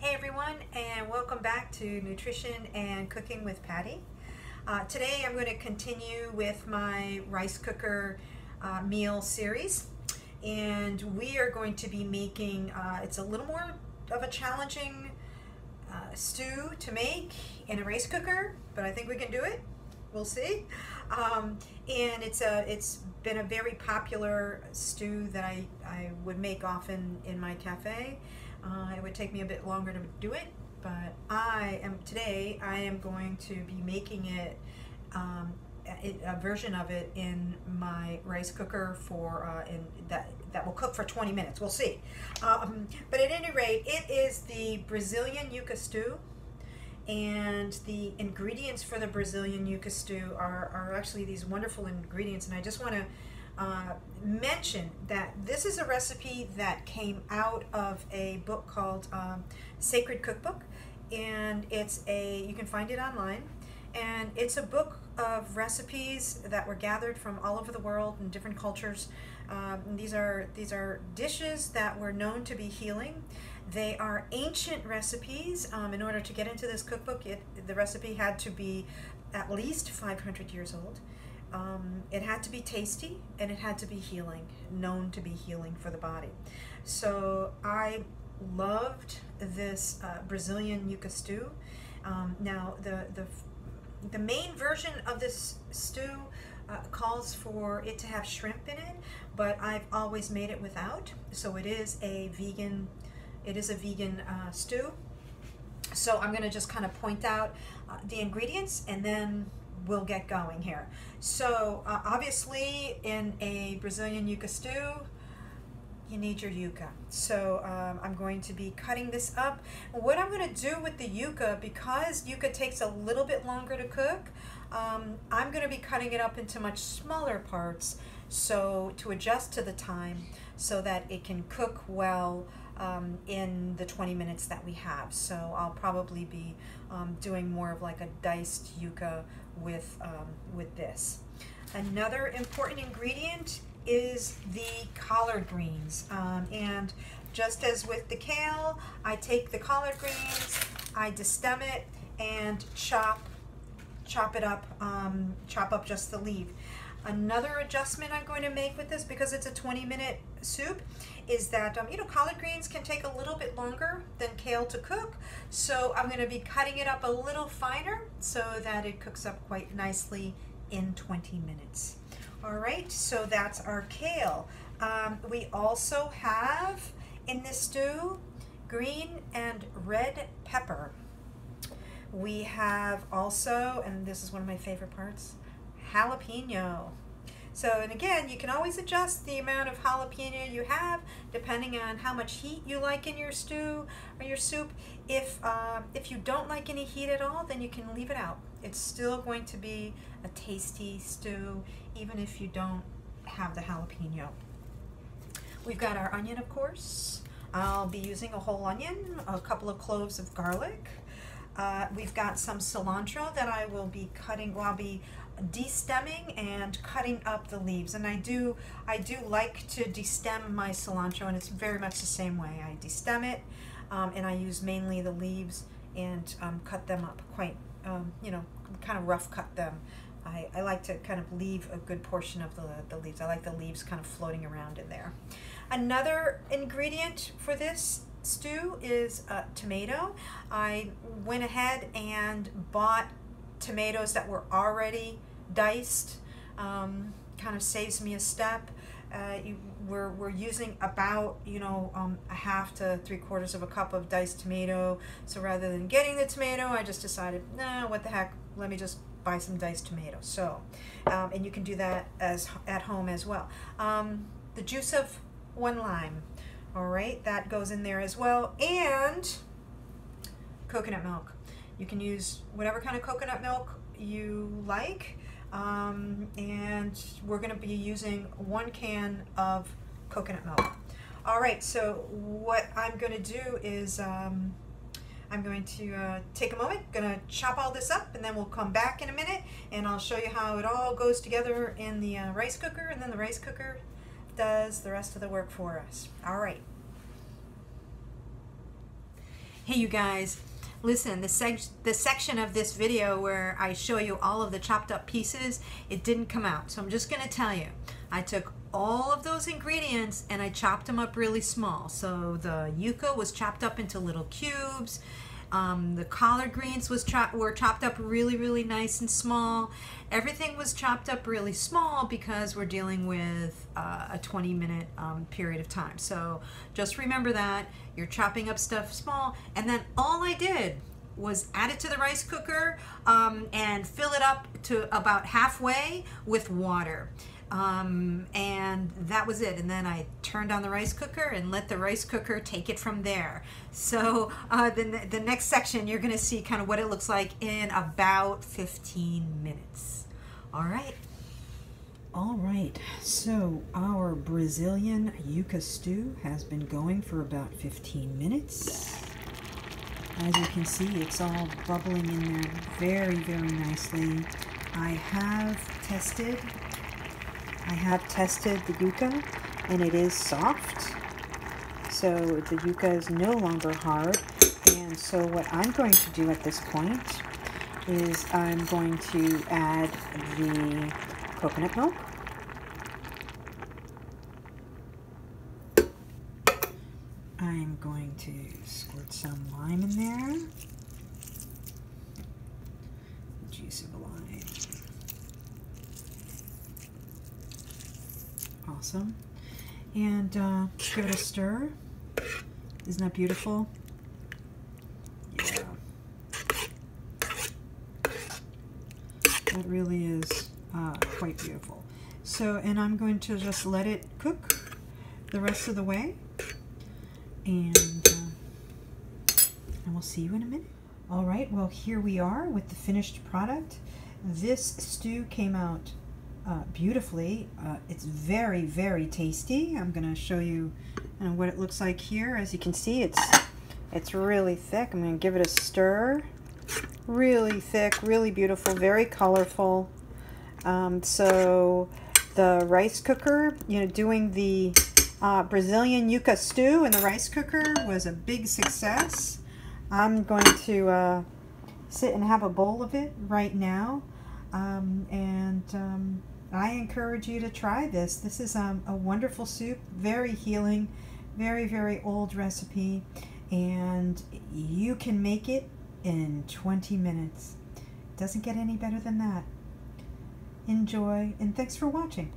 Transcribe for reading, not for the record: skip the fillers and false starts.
Hey everyone, and welcome back to Nutrition and Cooking with Patti. Today I'm going to continue with my rice cooker meal series, and we are going to be making, it's a little more of a challenging stew to make in a rice cooker, but I think we can do it. We'll see. And it's been a very popular stew that I would make often in my cafe. It would take me a bit longer to do it, but today I am going to be making it, a version of it in my rice cooker for that will cook for 20 minutes. We'll see. But at any rate, it is the Brazilian yuca stew, and the ingredients for the Brazilian yuca stew are actually these wonderful ingredients, and I just want to mention that this is a recipe that came out of a book called Sacred Cookbook, and you can find it online, and it's a book of recipes that were gathered from all over the world and different cultures. And these are dishes that were known to be healing. They are ancient recipes. In order to get into this cookbook, the recipe had to be at least 500 years old. It had to be tasty, and it had to be healing, known to be healing for the body. So I loved this Brazilian yuca stew. Now the main version of this stew calls for it to have shrimp in it, but I've always made it without. So it is a vegan stew. So I'm going to just kind of point out the ingredients, and then we'll get going here. So obviously in a Brazilian yuca stew, you need your yuca. So I'm going to be cutting this up. What I'm going to do with the yuca, because yuca takes a little bit longer to cook, I'm going to be cutting it up into much smaller parts, so to adjust to the time so that it can cook well in the 20 minutes that we have. So I'll probably be doing more of like a diced yuca with this. Another important ingredient is the collard greens, and just as with the kale, I take the collard greens, I destem it, and chop up just the leaf. Another adjustment I'm going to make with this, because it's a 20-minute soup, is that collard greens can take a little bit longer than kale to cook, so I'm going to be cutting it up a little finer so that it cooks up quite nicely in 20 minutes. All right, so that's our kale. We also have in this stew green and red pepper. We have also, and this is one of my favorite parts, jalapeno. So, and again, you can always adjust the amount of jalapeno you have depending on how much heat you like in your stew or your soup. If you don't like any heat at all, then you can leave it out. It's still going to be a tasty stew even if you don't have the jalapeno. We've got our onion, of course. I'll be using a whole onion, a couple of cloves of garlic. We've got some cilantro that I will be cutting. Well, I'll be destemming and cutting up the leaves, and I do like to destem my cilantro, and it's very much the same way. I destem it, and I use mainly the leaves, and cut them up quite, kind of rough cut them. I like to kind of leave a good portion of the leaves. I like the leaves kind of floating around in there. Another ingredient for this stew is a tomato. I went ahead and bought tomatoes that were already diced. Kind of saves me a step. We're using about a half to three-quarters of a cup of diced tomato, so rather than getting the tomato, I just decided, nah, what the heck, let me just buy some diced tomatoes. So and you can do that at home as well. The juice of one lime, all right, that goes in there as well, and coconut milk. You can use whatever kind of coconut milk you like, and we're going to be using 1 can of coconut milk. All right, so what I'm going to do is I'm going to take a moment, going to chop all this up, and then we'll come back in a minute, and I'll show you how it all goes together in the rice cooker, and then the rice cooker does the rest of the work for us. All right. Hey you guys, listen, the section of this video where I show you all of the chopped up pieces, it didn't come out. So I'm just gonna tell you, I took all of those ingredients and I chopped them up really small. So the yuca was chopped up into little cubes. The collard greens were chopped up really nice and small. Everything was chopped up really small because we're dealing with a 20-minute period of time. So just remember that you're chopping up stuff small. And then all I did was add it to the rice cooker and fill it up to about halfway with water. And that was it. And then I turned on the rice cooker and let the rice cooker take it from there. So the next section, you're going to see kind of what it looks like in about 15 minutes. All right. So our Brazilian yuca stew has been going for about 15 minutes. As you can see, it's all bubbling in there very nicely. I have tested the yuca, and it is soft, so the yuca is no longer hard. And so what I'm going to do at this point is I'm going to add the coconut milk. I'm going to squirt some lime in there, the juice of a lime. Awesome. And give it a stir. Isn't that beautiful? Yeah. That really is quite beautiful. So, and I'm going to just let it cook the rest of the way. And we'll see you in a minute. All right, well, here we are with the finished product. This stew came out beautifully. It's very tasty. I'm gonna show you what it looks like here. As you can see, it's really thick. I'm gonna give it a stir. Really thick, really beautiful, very colorful. So the rice cooker, doing the Brazilian yuca stew in the rice cooker was a big success. I'm going to sit and have a bowl of it right now. I encourage you to try this. This is a wonderful soup, very healing, very old recipe, and you can make it in 20 minutes. Doesn't get any better than that. Enjoy, and thanks for watching.